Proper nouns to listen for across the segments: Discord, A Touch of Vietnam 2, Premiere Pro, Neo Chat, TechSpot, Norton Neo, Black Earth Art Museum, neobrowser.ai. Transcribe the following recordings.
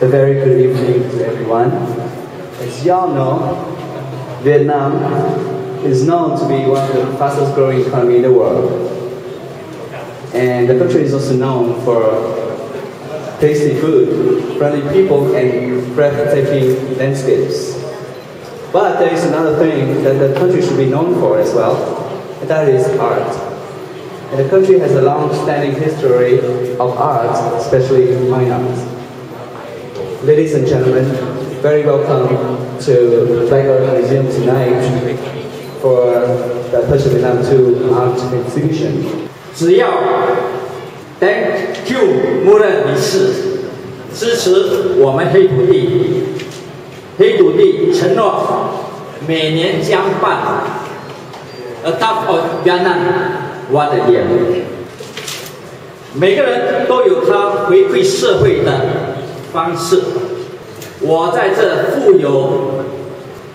A very good evening to everyone. As y'all know, Vietnam is known to be one of the fastest growing economies in the world. And the country is also known for tasty food, friendly people, and breathtaking landscapes. But there is another thing that the country should be known for as well, and that is art. And the country has a long-standing history of art, especially fine art. Ladies and gentlemen, very welcome to Black Earth Museum tonight for the A Touch of Vietnam 2 art exhibition. 只要 Thank you 默认仪式支持我们黑土地，黑土地承诺每年将办 A Touch of Vietnam 1 year。每个人都有他回馈社会的。 方式，我在这富有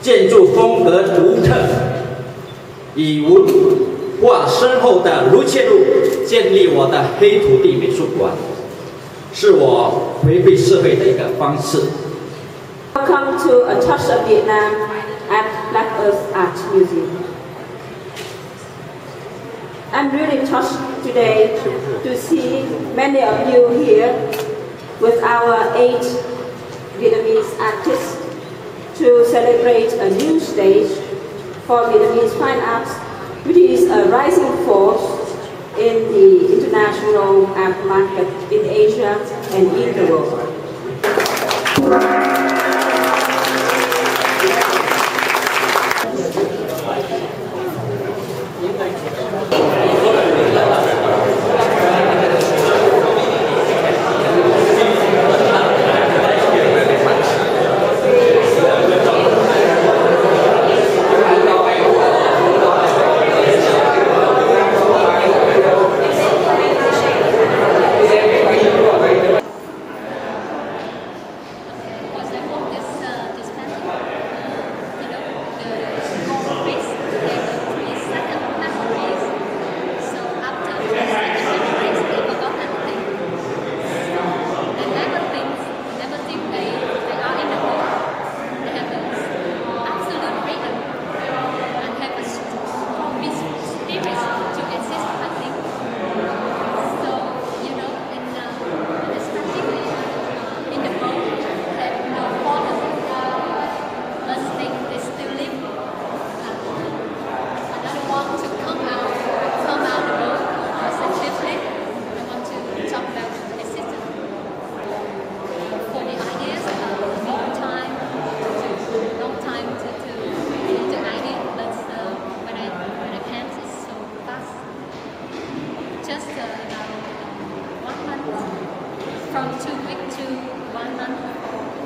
建筑风格独特、以文化深厚的卢切路建立我的黑土地美术馆，是我回馈社会的一个方式。Welcome to A Touch of Vietnam at Black Earth Art Museum. I'm really touched today to see many of you here. With our 8 Vietnamese artists to celebrate a new stage for Vietnamese fine arts, which is a rising force in the international art market in Asia and in the world. From 2 weeks to 1 month.